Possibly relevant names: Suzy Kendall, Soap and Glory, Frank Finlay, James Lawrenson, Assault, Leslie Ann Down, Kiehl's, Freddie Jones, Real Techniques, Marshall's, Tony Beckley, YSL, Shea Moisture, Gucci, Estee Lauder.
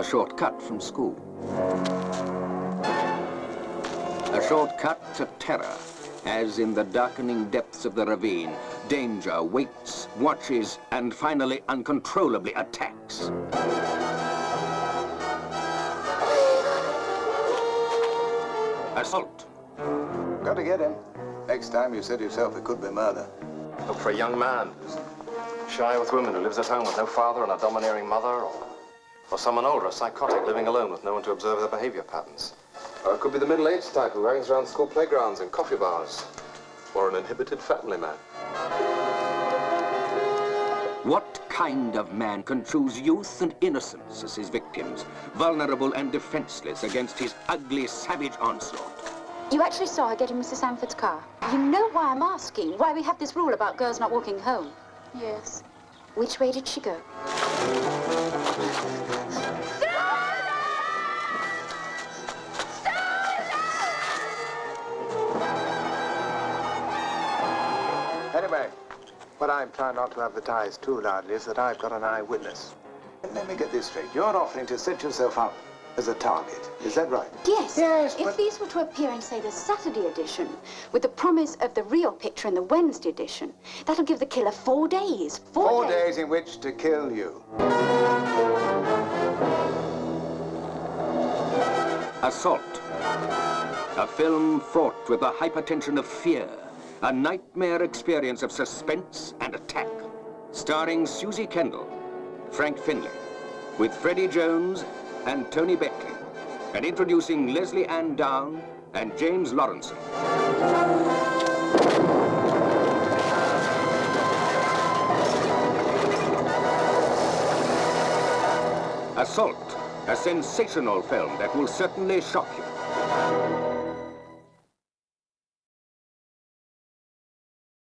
a shortcut from school. A shortcut to terror, as in the darkening depths of the ravine, danger waits, watches, and finally uncontrollably attacks. Assault. Got to get him. Next time you said yourself it could be murder. Look for a young man who's shy with women, who lives at home with no father and a domineering mother, or someone older, a psychotic, living alone with no one to observe their behavior patterns. Or it could be the middle-aged type who hangs around school playgrounds and coffee bars, or an inhibited family man. What kind of man can choose youth and innocence as his victims, vulnerable and defenseless against his ugly, savage onslaught? You actually saw her get in Mr. Sanford's car. You know why I'm asking, why we have this rule about girls not walking home. Yes. Which way did she go? Anyway, what I'm trying not to advertise too loudly is that I've got an eyewitness. And let me get this straight. You're offering to set yourself up as a target. Is that right? Yes. Yes, but... If these were to appear in, say, the Saturday edition, with the promise of the real picture in the Wednesday edition, that'll give the killer 4 days. Four days in which to kill you. Assault. A film fraught with the hypertension of fear. A nightmare experience of suspense and attack. Starring Suzy Kendall, Frank Finlay, with Freddie Jones and Tony Beckley, and introducing Leslie Ann Down and James Lawrenson. Assault, a sensational film that will certainly shock you.